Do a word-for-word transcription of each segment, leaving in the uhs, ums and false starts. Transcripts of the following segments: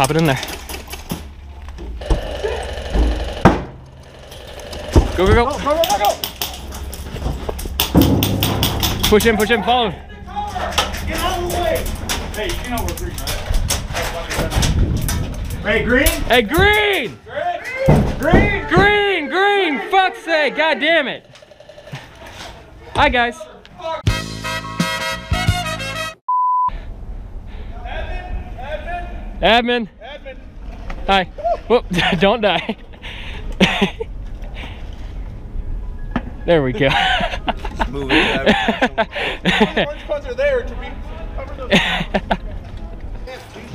pop it in there. Go, go, go. Go, go, go, go. Push in, push in, follow. Get out of the way. Hey, you know we're green, right? Hey, green? Hey, green! Green! Green! Green! Green! Green. Fuck's sake, god damn it. Hi, guys. Admin. Admin. Hi. Whoop. Don't die. There we go. Smooth ones are there to recover those.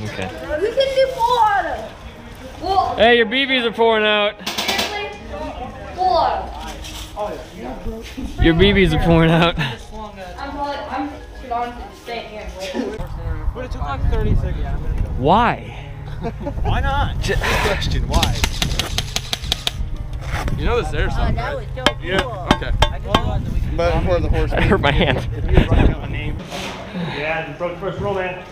Okay. We can do four. Four. Hey, your B Bs are pouring out. Four. Your B Bs are pouring out. I'm probably I'm gonna stay here. But it took like thirty seconds. Why? Why not? Good question, why? You know this there's something, uh, right? Cool. Yeah, okay. Well, but for the horse, I hurt my hand. Yeah, broke the first roll, man.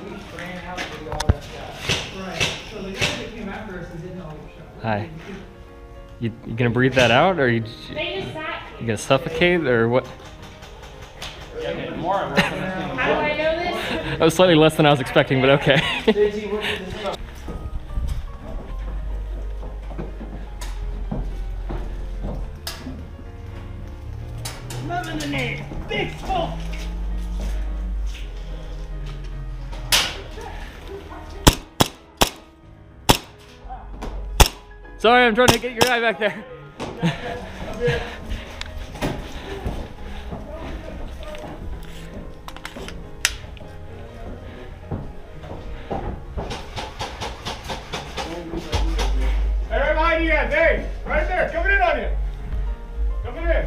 Hi. You, you gonna breathe that out, or you, you, you gonna suffocate, or what? How do I know this? That was slightly less than I was expecting, but okay. Sorry, I'm trying to get your eye back there. Hey, right there, coming in on you. Coming in.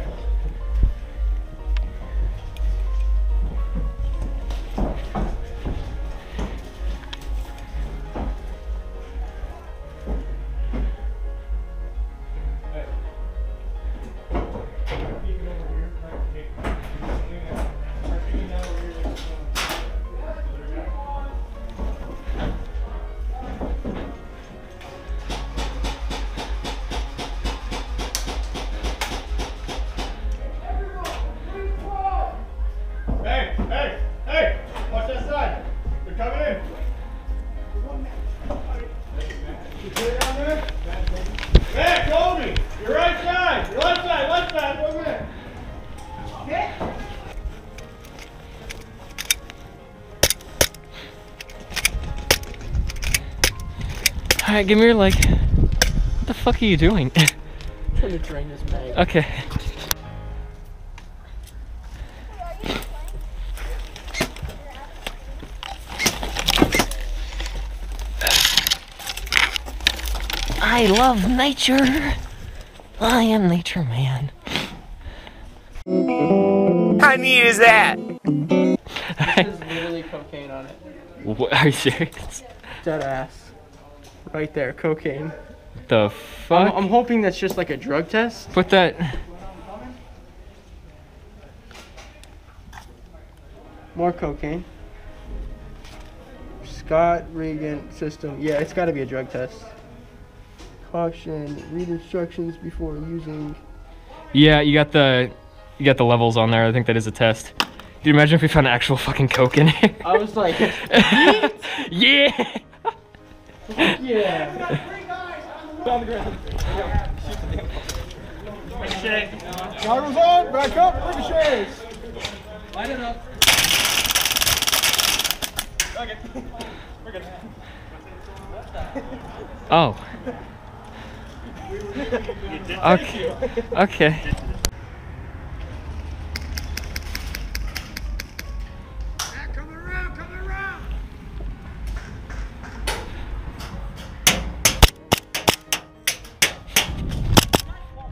Alright, give me your leg. What the fuck are you doing? I'm trying to drain this bag. Okay. I love nature. I am nature man. How neat is that? This is literally cocaine on it. What, are you serious? Dead ass. Right there, cocaine. The fuck? I'm, I'm hoping that's just like a drug test. Put that. More cocaine. Scott Regan system. Yeah, it's got to be a drug test. Caution. Read instructions before using. Yeah, you got the, you got the levels on there. I think that is a test. Dude, you imagine if we found actual fucking coke in here? I was like, yeah. Yeah. We got three guys on the ground. Ricochet. Driver's on, back up, ricochets. Line it up. Okay. We're good. Oh. Okay. Okay.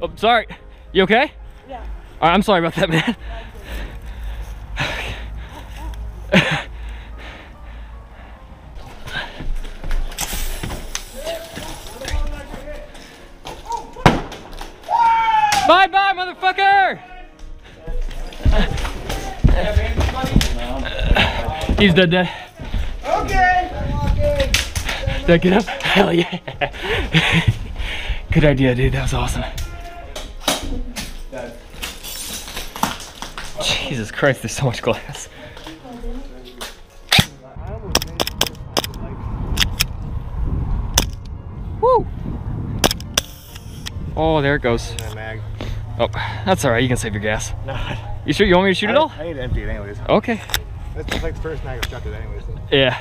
Oh, sorry. You okay? Yeah. All right, I'm sorry about that, man. Bye, bye, motherfucker! He's dead, dead. Okay. Did I get him? Hell yeah. Good idea, dude. That was awesome. Dad. Jesus Christ, there's so much glass. Woo! Oh, there it goes. Oh, that's all right. You can save your gas. No. You sure you want me to shoot I, it all? I need to empty it anyways. Okay. That's just like the first night I chucked it anyways. Yeah.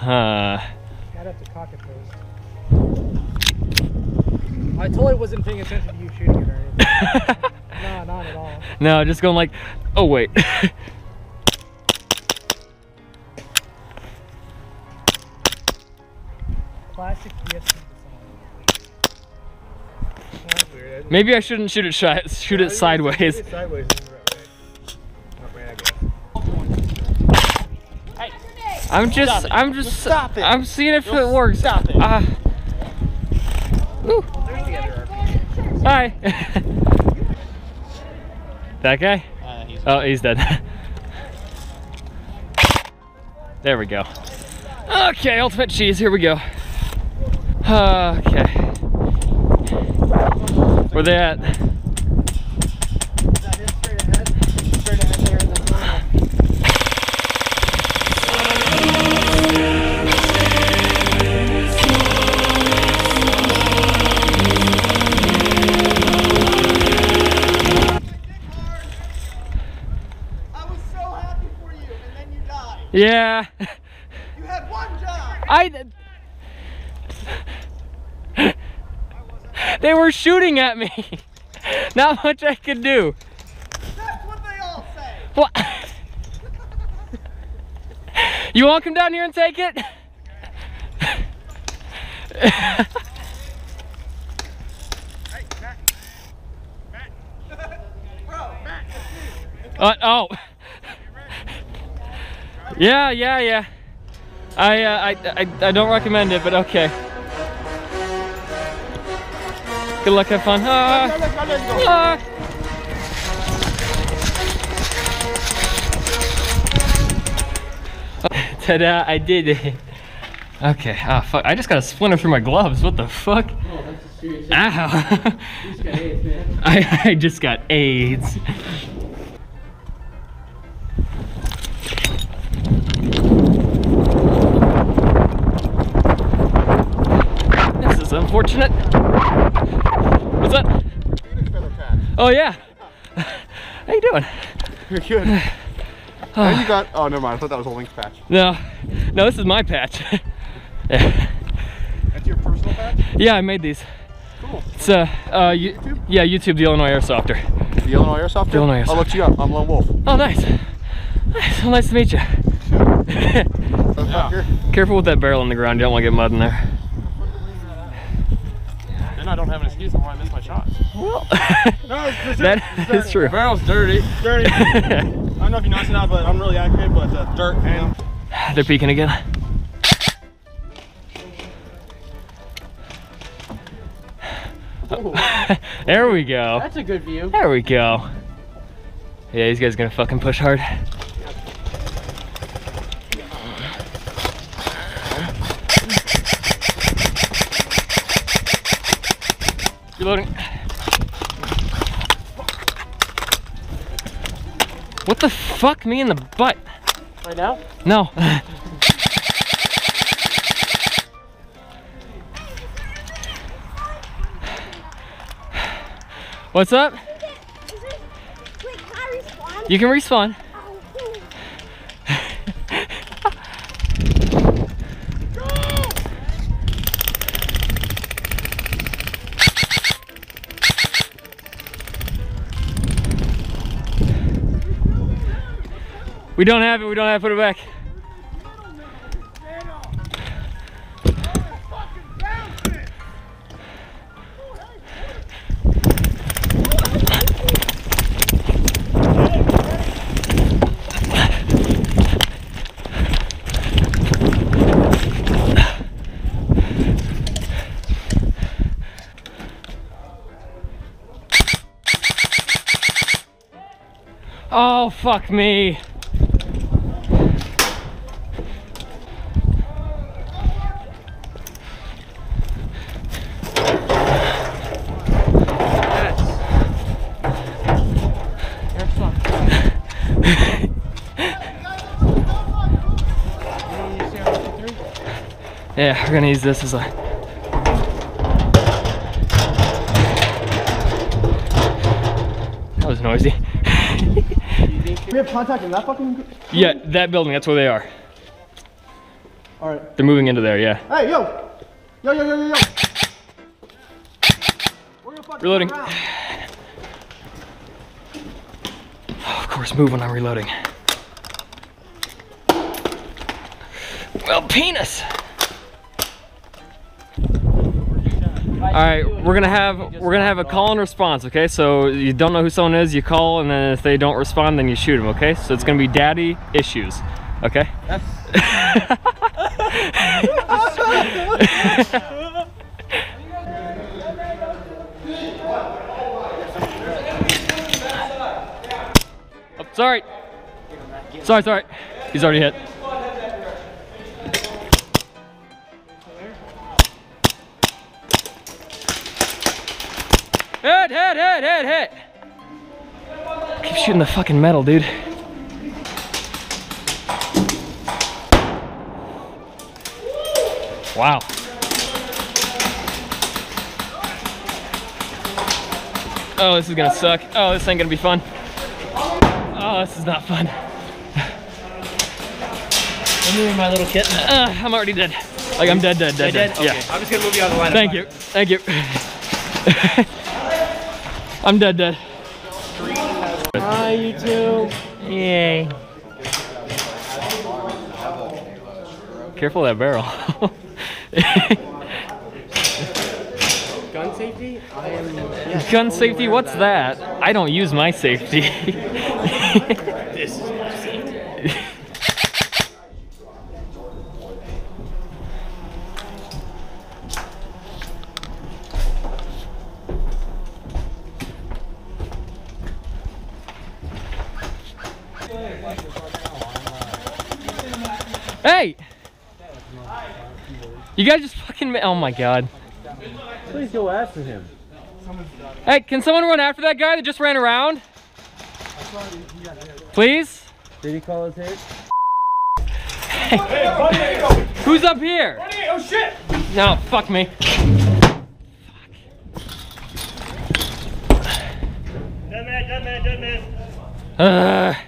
Uh, I'd have to cock it first. I totally wasn't paying attention to you shooting it or anything. No, not at all. No, just going like, oh wait. Classic P S. Maybe I shouldn't shoot it shy, shoot yeah, it sideways. Shoot it sideways. Hey, I'm just, I'm just, just stop it. I'm seeing if You'll it works. Stop it. Uh, Hi. That guy? Uh, he's oh, he's dead. There we go. Okay, ultimate cheese. Here we go. Okay. Where they at? Is that him straight ahead? Straight ahead there in the I was so happy for you, and then you died. Yeah. You had one job. I did. They were shooting at me. Not much I could do. That's what they all say. What? You want to come down here and take it? Hey, Matt. Matt. Bro, Matt, let's uh, oh. Yeah, yeah, yeah. I, uh, I, I, I don't recommend it, but okay. Good luck, have fun. Ah. Ah. Oh, ta-da, I did it. Okay, ah, oh, fuck. I just got a splinter through my gloves. What the fuck? Oh, that's a serious thing. Ow. You just got AIDS, man. I, I just got AIDS. This is unfortunate. What's up? Oh yeah. How you doing? You're good. Oh, you got. Oh, never mind. I thought that was a Link's patch. No, no, this is my patch. Yeah. That's your personal patch? Yeah, I made these. Cool. It's uh, uh, you, YouTube? Yeah, YouTube, The Illinois Airsofter. The Illinois Airsofter. The Illinois Airsofter. I looked you up. I'm Lone Wolf. Oh, nice. Nice. Well, nice to meet you. Sure. Yeah. Careful with that barrel on the ground. You don't want to get mud in there. I don't have an excuse on why I missed my shot. Well, no, it's, it's, that it's dirty. Is true. The barrel's dirty. It's dirty. I don't know if you noticed now, but I'm really accurate, but uh, dirt, man. They're peeking again. Oh. There we go. That's a good view. There we go. Yeah, these guys are gonna fucking push hard. Reloading. What the fuck? Me in the butt. Right now? No. What's up? Is it, is it, wait, can I respawn? You can respawn. We don't have it, we don't have it, put it back. Oh, fuck me. Yeah, we're gonna use this as a that was noisy. We have contact in that fucking group? Yeah, that building, that's where they are. Alright. They're moving into there, yeah. Hey, yo! Yo, yo, yo, yo, yo! We're gonna fucking reloading. Oh, of course, move when I'm reloading. Well, penis! Alright, we're gonna have we're gonna have a call and response, okay? So you don't know who someone is, you call, and then if they don't respond, then you shoot them, okay? So it's gonna be daddy issues, okay? That's oh, sorry. Sorry, sorry. He's already hit. Hit, hit, hit, hit, hit! Keep shooting the fucking metal, dude. Wow. Oh, this is gonna suck. Oh, this ain't gonna be fun. Oh, this is not fun. I'm moving my little kitten. Uh, I'm already dead. Like, I'm dead, dead, dead, dead. Okay. Yeah. I'm just gonna move you out of the line. Thank you, thank you. I'm dead, dead. Hi, you two. Yay. Careful of that barrel. Gun safety? I am, yeah, Gun safety? What's that? that? I don't use my safety. This is my safety. Hey! You guys just fucking, oh my god. Please go after him. Hey, can someone run after that guy that just ran around? Please? Did he call his hit? Hey. Who's up here? Oh shit! No, fuck me. Fuck. Dead man, dead man, dead man. Uh.